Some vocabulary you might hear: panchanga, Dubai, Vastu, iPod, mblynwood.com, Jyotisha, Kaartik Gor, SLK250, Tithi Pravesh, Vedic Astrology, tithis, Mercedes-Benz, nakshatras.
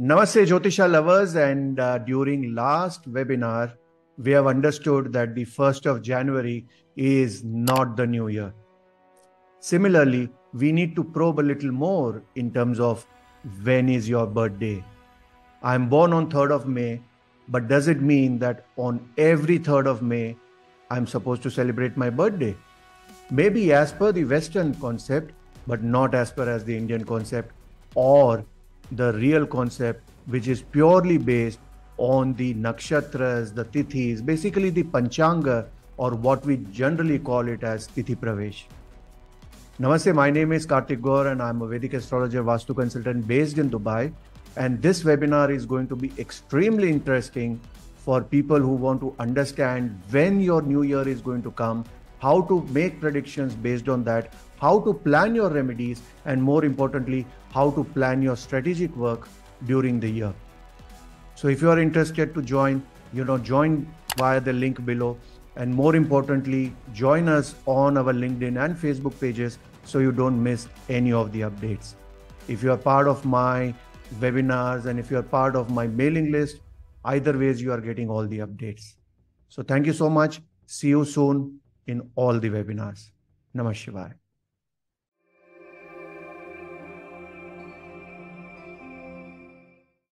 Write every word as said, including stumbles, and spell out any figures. Namaste Jyotisha lovers, and uh, during last webinar, we have understood that the first of January is not the new year. Similarly, we need to probe a little more in terms of when is your birthday. I am born on third of May, but does it mean that on every third of May, I am supposed to celebrate my birthday? Maybe as per the Western concept, but not as per as the Indian concept or the real concept, which is purely based on the nakshatras, the tithis, basically the panchanga, or what we generally call it as Tithi Pravesh. Namaste, my name is Kaartik Gor and I'm a Vedic astrologer, Vastu consultant based in Dubai. And this webinar is going to be extremely interesting for people who want to understand when your new year is going to come, how to make predictions based on that, how to plan your remedies, and more importantly, how to plan your strategic work during the year. So if you are interested to join, you know, join via the link below. And more importantly, join us on our LinkedIn and Facebook pages so you don't miss any of the updates. If you are part of my webinars and if you are part of my mailing list, either ways, you are getting all the updates. So thank you so much. See you soon in all the webinars. Namaste.